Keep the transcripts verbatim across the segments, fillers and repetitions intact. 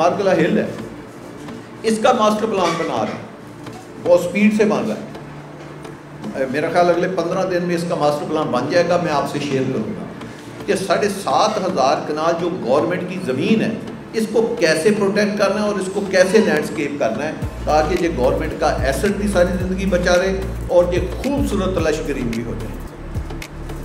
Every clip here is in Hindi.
मार्गला हिल है, इसका मास्टर प्लान बना रहे हैं, बहुत स्पीड से बन रहा है। मेरा ख्याल अगले पंद्रह दिन में इसका मास्टर प्लान बन जाएगा, मैं आपसे शेयर करूँगा कि साढ़े सात हज़ार कनाल जो गवर्नमेंट की ज़मीन है इसको कैसे प्रोटेक्ट करना है और इसको कैसे लैंडस्केप करना है, ताकि ये गवर्नमेंट का एसेट भी सारी ज़िंदगी बचा रहे और ये खूबसूरत तलाशगरी भी हो जाए।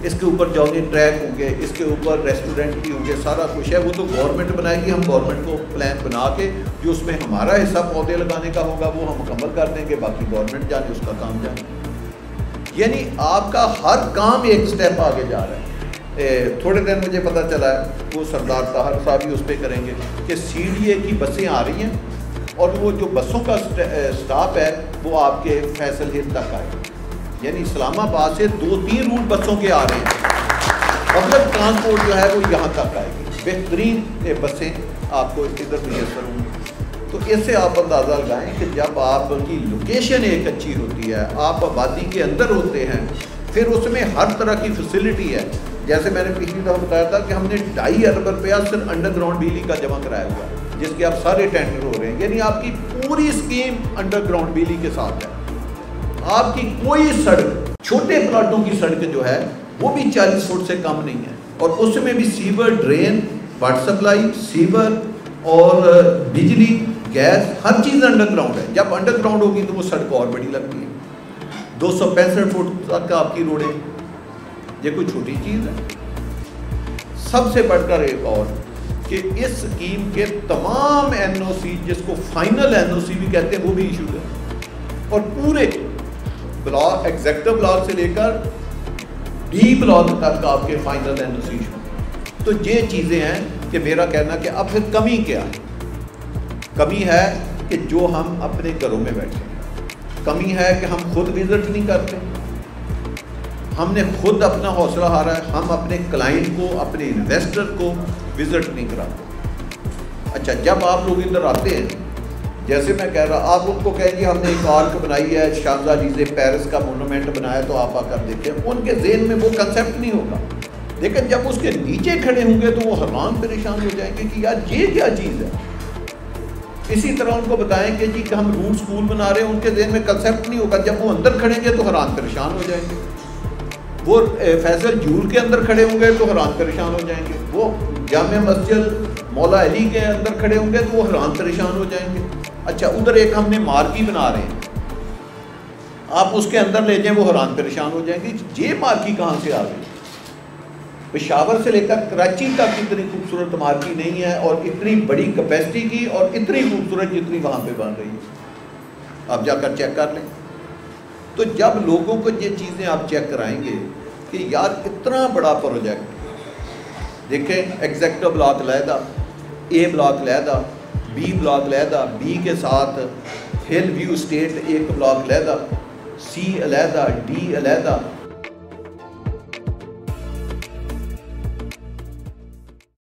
इसके ऊपर जॉगिंग ट्रैक होंगे, इसके ऊपर रेस्टोरेंट भी होंगे, सारा कुछ है। वो तो गवर्नमेंट बनाएगी, हम गवर्नमेंट को प्लान बना के जो उसमें हमारा हिस्सा पौधे लगाने का होगा वो हम मुकम्मल कर देंगे, बाकी गवर्नमेंट जाने उसका काम जाने। यानी आपका हर काम एक स्टेप आगे जा रहा है। ए, थोड़े दिन मुझे पता चला है वो सरदार ताहर साहब ही उस पर करेंगे कि सी डी ए की बसें आ रही हैं और वो जो बसों का स्टाफ है वो आपके फैसल हिल तक आए, यानी इस्लामाबाद से दो तीन रूट बसों के आ रहे हैं, मतलब ट्रांसपोर्ट जो है वो यहाँ तक आएगी, बेहतरीन बसें आपको इधर मुयसर होंगी। तो इससे आप अंदाज़ा लगाएँ कि जब आपकी लोकेशन एक अच्छी होती है, आप आबादी के अंदर होते हैं, फिर उसमें हर तरह की फैसिलिटी है। जैसे मैंने पिछली दफ़ा बताया था कि हमने ढाई अरब रुपया सिर्फ अंडरग्राउंड बिजली का जमा कराया हुआ है, जिसके आप सारे टेंडर हो रहे हैं, यानी आपकी पूरी स्कीम अंडरग्राउंड बिजली के साथ है। आपकी कोई सड़क, छोटे प्लाटों की सड़क जो है वो भी चालीस फुट से कम नहीं है, और उसमें भी sewer, drain, water supply, sewer और बिजली, गैस, हर चीज़ अंडरग्राउंड है। जब अंडरग्राउंड होगी तो वो सड़क और बड़ी लगती है। दो सौ पैंसठ फुट तक आपकी रोडें, ये कोई छोटी चीज़ है। सबसे बढ़कर एक और कि इस स्कीम के तमाम एन ओ सी, जिसको फाइनल एन ओ सी भी कहते हैं, वो भी इशू है, और पूरे ब्लॉक, एग्जेक्टिव ब्लॉक से लेकर डी ब्लॉक तक आपके final N O C issue. तो ये चीज़ें हैं कि मेरा कहना कि अब फिर कमी क्या है? कमी है कि जो हम अपने घरों में बैठे हैं, कमी है कि हम खुद विजिट नहीं करते, हमने खुद अपना हौसला हारा है, हम अपने क्लाइंट को, अपने इन्वेस्टर को विज़िट नहीं कराते। अच्छा, जब आप लोग इधर आते हैं, जैसे मैं कह रहा, आप लोग को कहेंगे हमने एक आर्क बनाई है, शाहजा जी पेरिस का मोनूमेंट बनाया, तो आप आकर देखें, उनके जेहन में वो कंसेप्ट नहीं होगा। लेकिन जब उसके नीचे खड़े होंगे तो वो हैरान परेशान हो जाएंगे कि यार ये क्या चीज़ है। इसी तरह उनको बताएं कि जी हम रूट स्कूल बना रहे हैं, उनके जेहन में कंसेप्ट नहीं होगा, जब वो अंदर खड़ेंगे तो हैरान परेशान हो जाएंगे। वो फैसल जूल के अंदर खड़े होंगे तो हैरान परेशान हो जाएंगे, वो जामा मस्जिद मौलाली के अंदर खड़े होंगे तो वो हैरान परेशान हो जाएंगे। अच्छा, उधर एक हमने मार्की बना रहे हैं, आप उसके अंदर ले जाएं, वो हैरान परेशान हो जाएंगे, ये मार्की कहाँ से आ गई? पेशावर से लेकर कराची तक इतनी खूबसूरत मार्की नहीं है, और इतनी बड़ी कैपेसिटी की और इतनी खूबसूरत जितनी वहाँ पर बन रही है, आप जाकर चेक कर लें। तो जब लोगों को ये चीज़ें आप चेक कराएंगे कि यार इतना बड़ा प्रोजेक्ट, देखें एग्जेक्टिव ब्लॉक लहदा, ए ब्लॉक लहदा, बी ब्लॉक लहदा, बी के साथ हिल व्यू स्टेट एक ब्लॉक लहदा, सी अलहदा, डी अलहदा,